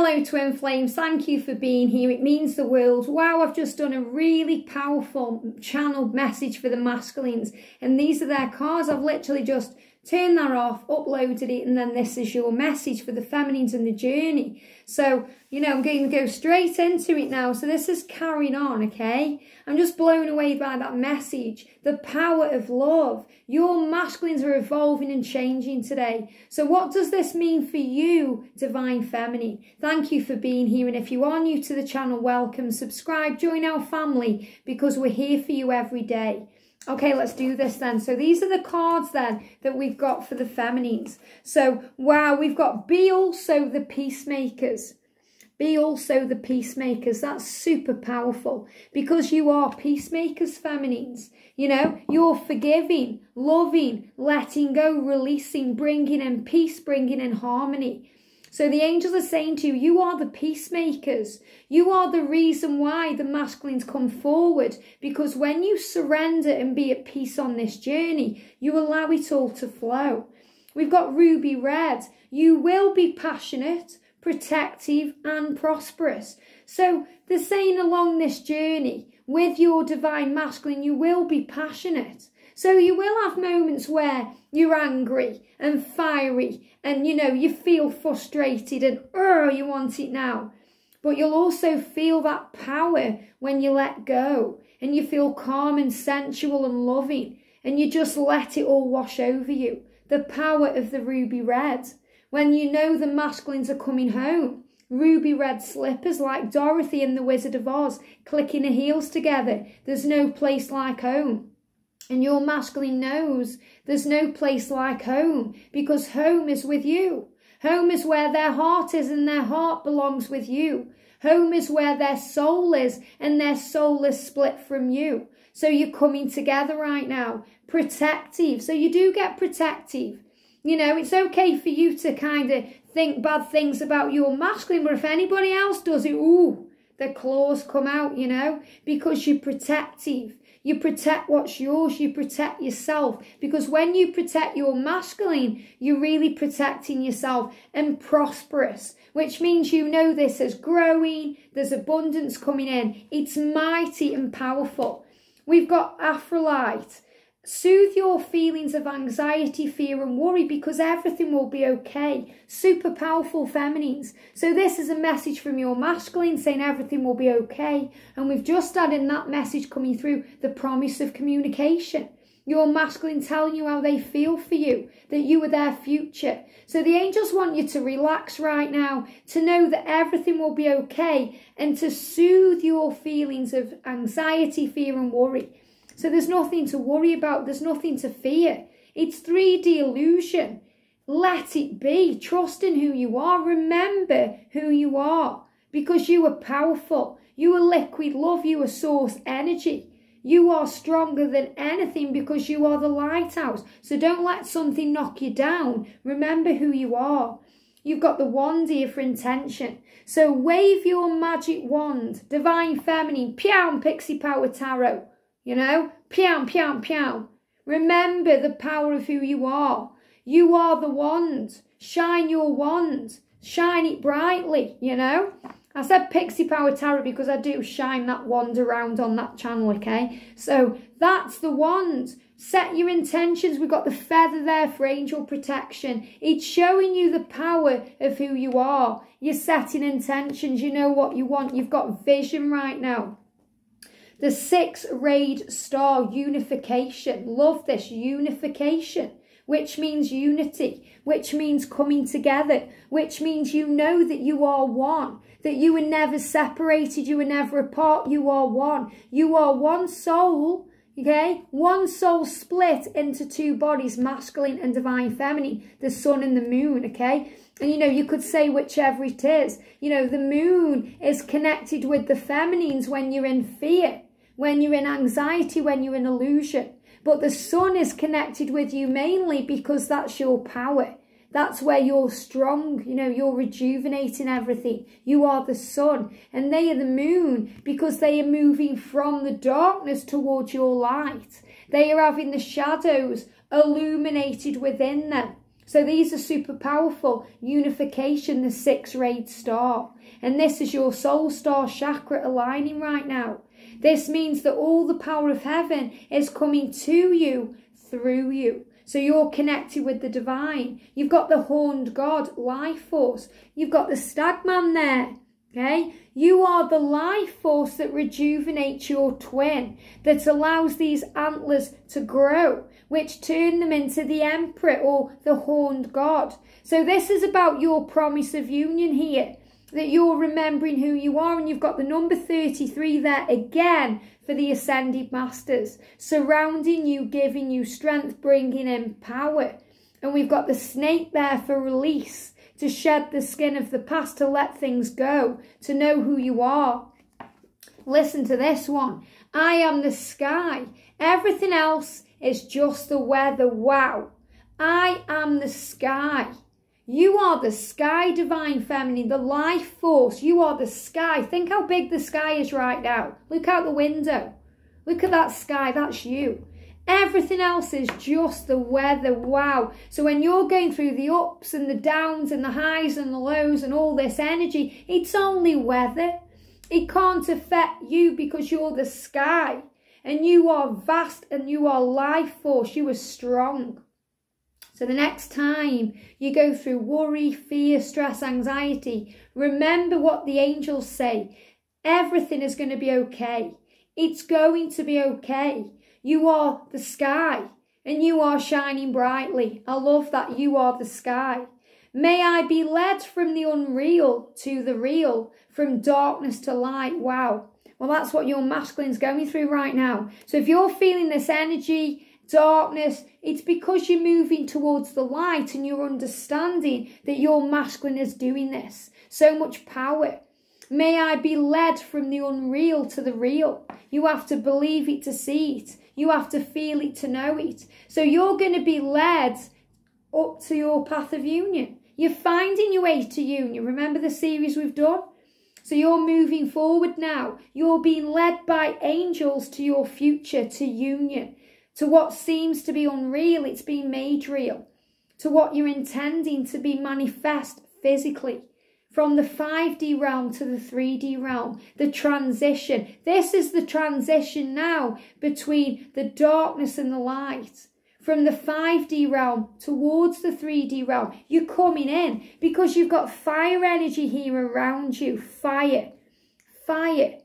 Hello Twin Flames, thank you for being here, it means the world. Wow, I've just done a really powerful channeled message for the masculines, and these are their cards. I've literally just turned that off, uploaded it, and then this is your message for the feminines and the journey. So, you know, I'm going to go straight into it now. So this is carrying on, okay? I'm just blown away by that message. The power of love. Your masculines are evolving and changing today. So what does this mean for you, Divine Feminine? Thank you for being here. And if you are new to the channel, welcome. Subscribe, join our family, because we're here for you every day. Okay, let's do this then. So these are the cards then that we've got for the feminines. So, wow, we've got be also the peacemakers. Be also the peacemakers. That's super powerful because you are peacemakers, feminines. You know, you're forgiving, loving, letting go, releasing, bringing in peace, bringing in harmony. So the angels are saying to you, you are the peacemakers. You are the reason why the masculines come forward. Because when you surrender and be at peace on this journey, you allow it all to flow. We've got ruby red. You will be passionate, protective and prosperous. So they're saying along this journey, with your divine masculine, you will be passionate. So you will have moments where you're angry and fiery and, you know, you feel frustrated and, oh, you want it now. But you'll also feel that power when you let go and you feel calm and sensual and loving and you just let it all wash over you. The power of the ruby red. When you know the masculines are coming home, ruby red slippers like Dorothy and the Wizard of Oz, clicking her heels together. There's no place like home. And your masculine knows there's no place like home because home is with you. Home is where their heart is and their heart belongs with you. Home is where their soul is and their soul is split from you. So you're coming together right now. Protective. So you do get protective. You know, it's okay for you to kind of think bad things about your masculine, but if anybody else does it, ooh, the claws come out, you know, because you're protective. You protect what's yours, you protect yourself. Because when you protect your masculine, you're really protecting yourself and prosperous. Which means you know this as growing, there's abundance coming in. It's mighty and powerful. We've got Aphrodite. Soothe your feelings of anxiety, fear and worry because everything will be okay. Super powerful feminines. So this is a message from your masculine saying everything will be okay. And we've just had in that message coming through the promise of communication. Your masculine telling you how they feel for you, that you are their future. So the angels want you to relax right now, to know that everything will be okay and to soothe your feelings of anxiety, fear and worry. So there's nothing to worry about. There's nothing to fear. It's 3D illusion. Let it be. Trust in who you are. Remember who you are because you are powerful. You are liquid love. You are source energy. You are stronger than anything because you are the lighthouse. So don't let something knock you down. Remember who you are. You've got the wand here for intention. So wave your magic wand. Divine Feminine. Pyow, Pixie Power Tarot. You know, pyow, pyow, pyow. Remember the power of who you are. You are the wand. Shine your wand. Shine it brightly, you know. I said Pixie Power Tarot because I do shine that wand around on that channel, okay? So that's the wand. Set your intentions. We've got the feather there for angel protection. It's showing you the power of who you are. You're setting intentions. You know what you want. You've got vision right now. The six-rayed star, unification. Love this, unification, which means unity, which means coming together, which means you know that you are one, that you were never separated, you were never apart, you are one. You are one soul, okay? One soul split into two bodies, masculine and divine feminine, the sun and the moon, okay? And, you know, you could say whichever it is. You know, the moon is connected with the feminines when you're in fear, when you're in anxiety, when you're in illusion. But the sun is connected with you mainly because that's your power. That's where you're strong. You know, you're rejuvenating everything. You are the sun and they are the moon because they are moving from the darkness towards your light. They are having the shadows illuminated within them. So these are super powerful. Unification, the 6-rayed star. And this is your soul star chakra aligning right now. This means that all the power of heaven is coming to you, through you. So you're connected with the divine. You've got the horned god, life force. You've got the stag man there. Okay, you are the life force that rejuvenates your twin, that allows these antlers to grow, which turn them into the emperor or the horned god. So this is about your promise of union here, that you're remembering who you are, and you've got the number 33 there again for the ascended masters, surrounding you, giving you strength, bringing in power. And we've got the snake there for release, to shed the skin of the past, to let things go, to know who you are. Listen to this one. I am the sky. Everything else is just the weather. Wow. I am the sky. You are the sky, divine feminine, the life force. You are the sky. Think how big the sky is right now. Look out the window. Look at that sky. That's you. Everything else is just the weather. Wow. So when you're going through the ups and the downs and the highs and the lows and all this energy, it's only weather. It can't affect you because you're the sky, and you are vast, and you are life force. You are strong. So the next time you go through worry, fear, stress, anxiety, remember what the angels say. Everything is going to be okay. It's going to be okay. You are the sky, and you are shining brightly. I love that. You are the sky. May I be led from the unreal to the real, from darkness to light. Wow. Well, that's what your masculine's going through right now. So if you're feeling this energy, darkness, it's because you're moving towards the light, and you're understanding that your masculine is doing this. So much power. May I be led from the unreal to the real. You have to believe it to see it. You have to feel it to know it. So you're going to be led up to your path of union. You're finding your way to union. Remember the series we've done? So you're moving forward now. You're being led by angels to your future, to union. To what seems to be unreal, it's being made real. To what you're intending to be manifest physically. From the 5D realm to the 3D realm, the transition. This is the transition now between the darkness and the light. From the 5D realm towards the 3D realm, you're coming in because you've got fire energy here around you. Fire. Fire.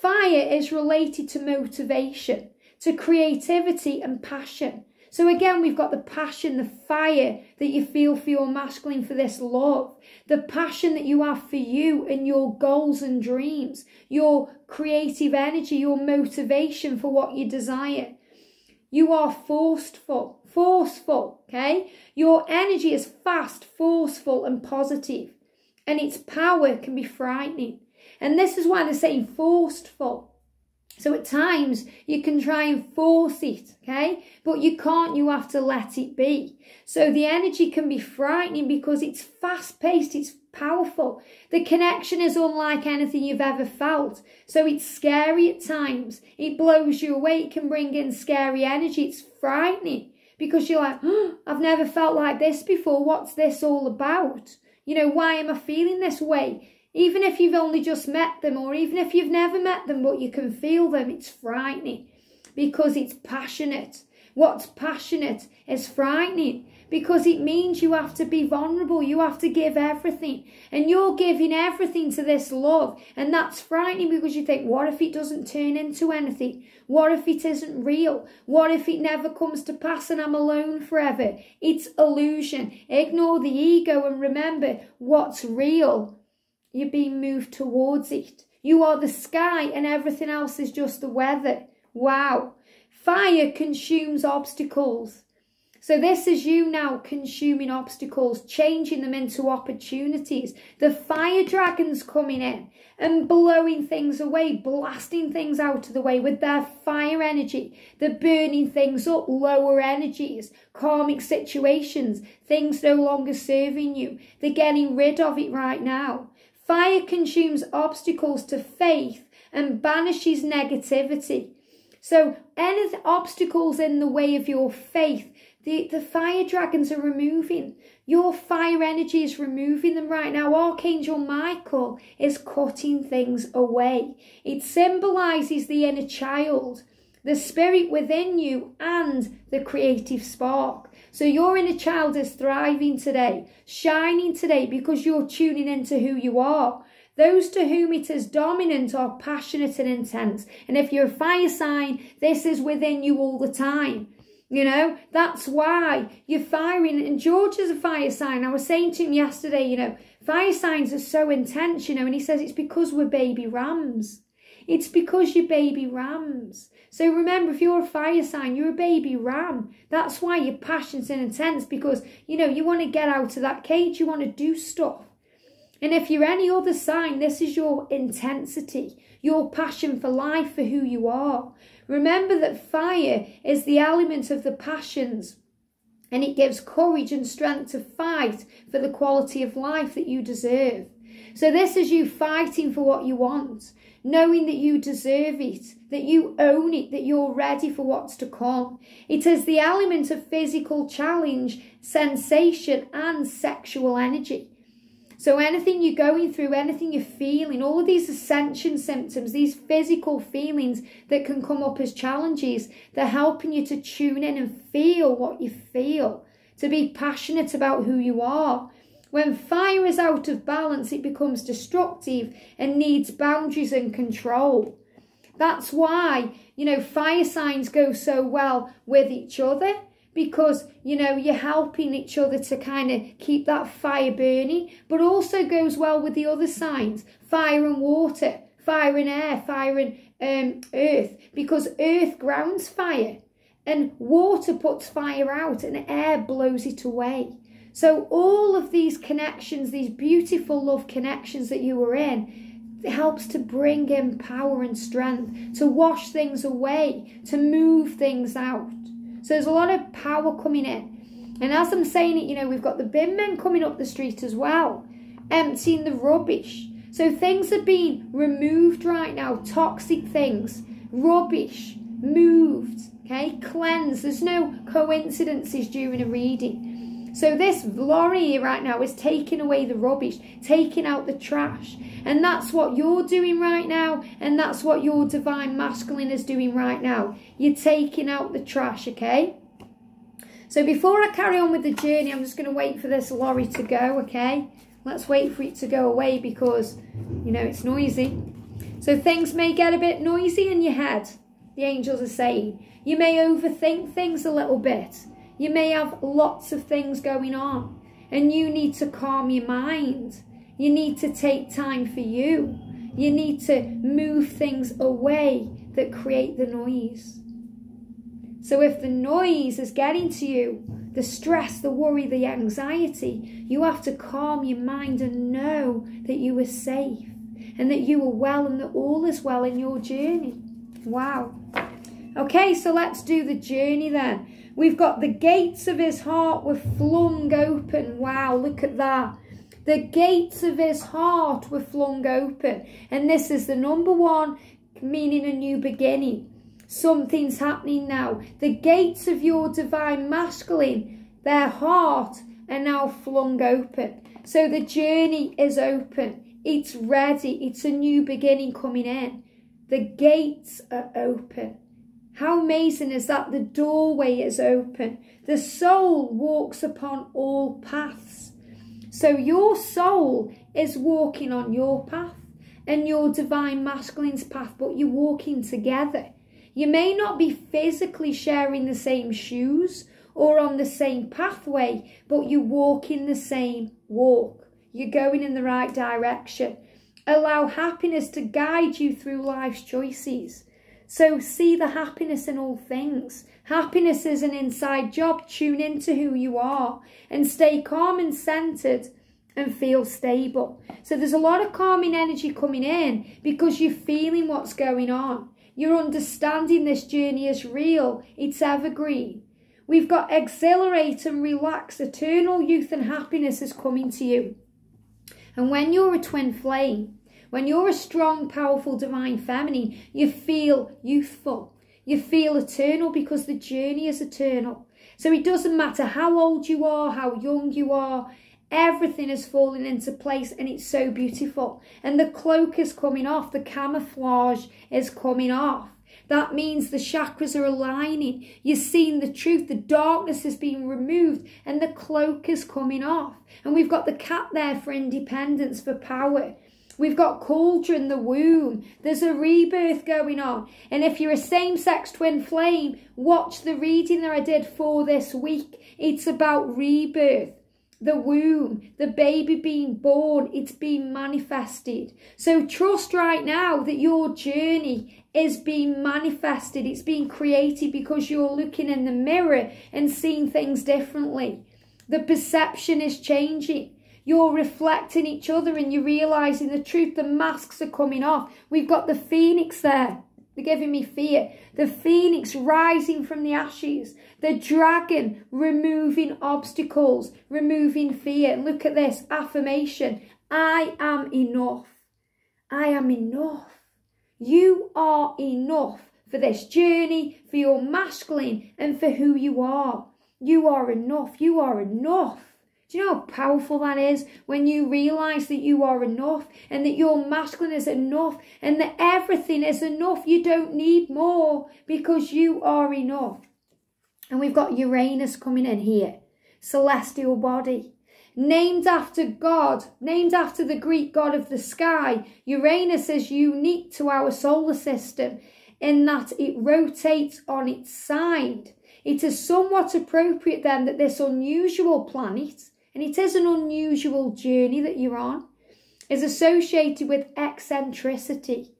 Fire is related to motivation, to creativity and passion. So again, we've got the passion, the fire that you feel for your masculine, for this love. The passion that you have for you and your goals and dreams. Your creative energy, your motivation for what you desire. You are forceful. Forceful, okay? Your energy is fast, forceful and positive. And its power can be frightening. And this is why they're saying forceful. So at times you can try and force it, okay? But you can't, you have to let it be. So the energy can be frightening because it's fast-paced, it's powerful. The connection is unlike anything you've ever felt. So it's scary at times. It blows you away, it can bring in scary energy. It's frightening because you're like, oh, I've never felt like this before. What's this all about? You know, why am I feeling this way? Even if you've only just met them, or even if you've never met them, but you can feel them, it's frightening because it's passionate. What's passionate is frightening because it means you have to be vulnerable. You have to give everything, and you're giving everything to this love. And that's frightening because you think, what if it doesn't turn into anything? What if it isn't real? What if it never comes to pass and I'm alone forever? It's illusion. Ignore the ego and remember what's real. You're being moved towards it. You are the sky, and everything else is just the weather. Wow. Fire consumes obstacles. So this is you now consuming obstacles, changing them into opportunities. The fire dragons coming in and blowing things away, blasting things out of the way with their fire energy. They're burning things up, lower energies, karmic situations, things no longer serving you. They're getting rid of it right now. Fire consumes obstacles to faith and banishes negativity. So any obstacles in the way of your faith, The fire dragons are removing. Your fire energy is removing them right now. Archangel Michael is cutting things away. It symbolises the inner child, the spirit within you, and the creative spark. So your inner child is thriving today, shining today, because you're tuning into who you are. Those to whom it is dominant are passionate and intense. And if you're a fire sign, this is within you all the time. You know, that's why you're firing. And George is a fire sign. I was saying to him yesterday, you know, fire signs are so intense, you know, and he says it's because we're baby rams. It's because you're baby rams. So remember, if you're a fire sign, you're a baby ram. That's why you're passionate and intense, because, you know, you want to get out of that cage. You want to do stuff. And if you're any other sign, this is your intensity, your passion for life, for who you are. Remember that fire is the element of the passions, and it gives courage and strength to fight for the quality of life that you deserve. So this is you fighting for what you want, knowing that you deserve it, that you own it, that you're ready for what's to come. It is the element of physical challenge, sensation, and sexual energy. So anything you're going through, anything you're feeling, all of these ascension symptoms, these physical feelings that can come up as challenges, they're helping you to tune in and feel what you feel, to be passionate about who you are. When fire is out of balance, it becomes destructive and needs boundaries and control. That's why, you know, fire signs go so well with each other. Because, you know, you're helping each other to kind of keep that fire burning. But also goes well with the other signs. Fire and water. Fire and air. Fire and earth. Because earth grounds fire. And water puts fire out. And air blows it away. So all of these connections, these beautiful love connections that you were in, it helps to bring in power and strength. To wash things away. To move things out. So there's a lot of power coming in. And as I'm saying it, you know, we've got the bin men coming up the street as well, emptying the rubbish. So things are being removed right now, toxic things, rubbish, moved, okay, cleansed. There's no coincidences during a reading. So this lorry right now is taking away the rubbish, taking out the trash. And that's what you're doing right now. And that's what your divine masculine is doing right now. You're taking out the trash, okay? So before I carry on with the journey, I'm just going to wait for this lorry to go, okay? Let's wait for it to go away because, you know, it's noisy. So things may get a bit noisy in your head, the angels are saying. You may overthink things a little bit. You may have lots of things going on. And you need to calm your mind. You need to take time for you. You need to move things away that create the noise. So if the noise is getting to you, the stress, the worry, the anxiety, you have to calm your mind and know that you are safe and that you are well and that all is well in your journey. Wow. Okay, so let's do the journey then. We've got the gates of his heart were flung open. Wow, look at that. The gates of his heart were flung open. And this is the number one, meaning a new beginning. Something's happening now. The gates of your divine masculine, their heart, are now flung open. So the journey is open. It's ready. It's a new beginning coming in. The gates are open. How amazing is that? The doorway is open. The soul walks upon all paths. So your soul is walking on your path and your divine masculine's path, but you're walking together. You may not be physically sharing the same shoes or on the same pathway, but you're walking the same walk. You're going in the right direction. Allow happiness to guide you through life's choices. So see the happiness in all things. Happiness is an inside job. Tune into who you are and stay calm and centered and feel stable. So there's a lot of calming energy coming in because you're feeling what's going on. You're understanding this journey is real. It's evergreen. We've got exhilarate and relax. Eternal youth and happiness is coming to you. And when you're a twin flame, when you're a strong, powerful, divine feminine, you feel youthful. You feel eternal because the journey is eternal. So it doesn't matter how old you are, how young you are, everything has fallen into place and it's so beautiful. And the cloak is coming off, the camouflage is coming off. That means the chakras are aligning. You're seeing the truth. The darkness is being removed and the cloak is coming off. And we've got the cat there for independence, for power. We've got cauldron, the womb. There's a rebirth going on. And if you're a same-sex twin flame, watch the reading that I did for this week. It's about rebirth. The womb, the baby being born, it's being manifested. So trust right now that your journey is being manifested. It's being created because you're looking in the mirror and seeing things differently. The perception is changing. You're reflecting each other and you're realising the truth. The masks are coming off. We've got the phoenix there. They're giving me fear. The phoenix rising from the ashes. The dragon removing obstacles, removing fear. And look at this affirmation. I am enough. I am enough. You are enough for this journey, for your masculine and for who you are. You are enough. You are enough. Do you know how powerful that is when you realise that you are enough and that your masculine is enough and that everything is enough. You don't need more because you are enough. And we've got Uranus coming in here. Celestial body. Named after God, named after the Greek god of the sky, Uranus is unique to our solar system in that it rotates on its side. It is somewhat appropriate then that this unusual planet, and it is an unusual journey that you're on, is associated with eccentricity.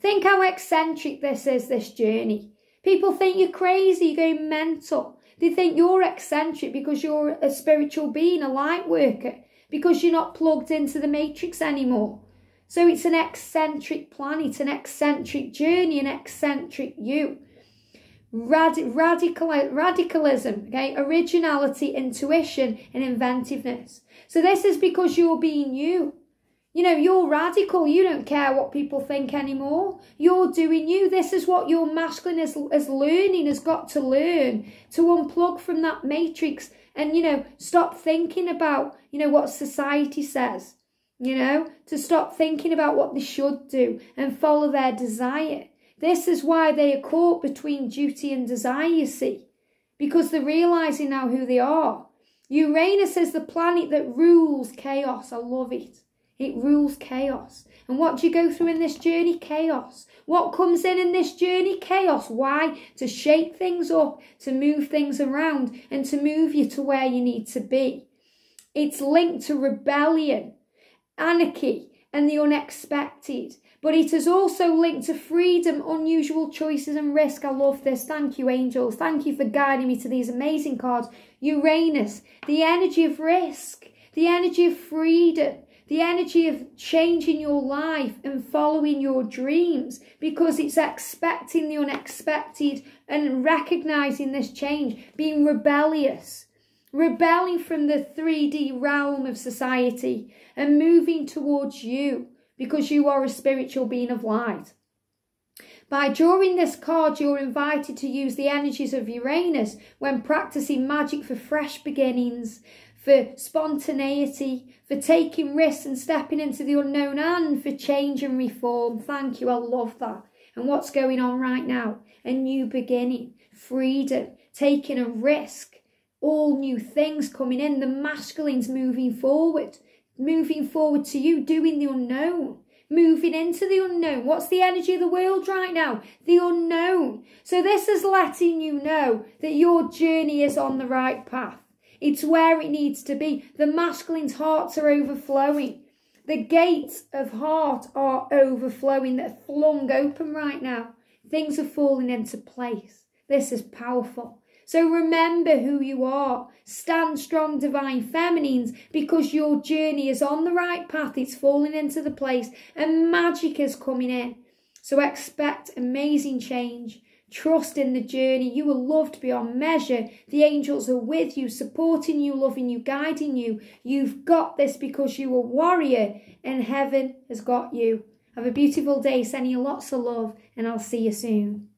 Think how eccentric this is, this journey. People think you're crazy, you're going mental. They think you're eccentric because you're a spiritual being, a light worker, because you're not plugged into the matrix anymore. So it's an eccentric planet, an eccentric journey, an eccentric you. Radicalism, okay, originality, intuition and inventiveness. So this is because you're being you. You know, you're radical. You don't care what people think anymore. You're doing you. This is what your masculine is learning, has got to learn, to unplug from that matrix and, you know, stop thinking about, you know, what society says, you know, to stop thinking about what they should do and follow their desire. This is why they are caught between duty and desire, you see, because they're realising now who they are. Uranus is the planet that rules chaos. I love it. It rules chaos. And what do you go through in this journey? Chaos. What comes in this journey? Chaos. Why? To shake things up, to move things around, and to move you to where you need to be. It's linked to rebellion, anarchy, and the unexpected. But it is also linked to freedom, unusual choices and risk. I love this. Thank you, angels. Thank you for guiding me to these amazing cards. Uranus, the energy of risk, the energy of freedom, the energy of changing your life and following your dreams, because it's expecting the unexpected and recognizing this change, being rebellious, rebelling from the 3D realm of society and moving towards you, because you are a spiritual being of light. By drawing this card, you're invited to use the energies of Uranus when practicing magic for fresh beginnings, for spontaneity, for taking risks and stepping into the unknown, and for change and reform. Thank you, I love that. And what's going on right now? A new beginning, freedom, taking a risk, all new things coming in, the masculines moving forward to you, doing the unknown, moving into the unknown. What's the energy of the world right now? The unknown. So this is letting you know that your journey is on the right path. It's where it needs to be. The masculine's hearts are overflowing. The gates of heart are overflowing. They're flung open right now. Things are falling into place. This is powerful. So remember who you are. Stand strong, divine feminines, because your journey is on the right path. It's falling into the place and magic is coming in. So expect amazing change. Trust in the journey. You will love beyond measure. The angels are with you, supporting you, loving you, guiding you. You've got this because you are a warrior and heaven has got you. Have a beautiful day. Sending you lots of love and I'll see you soon.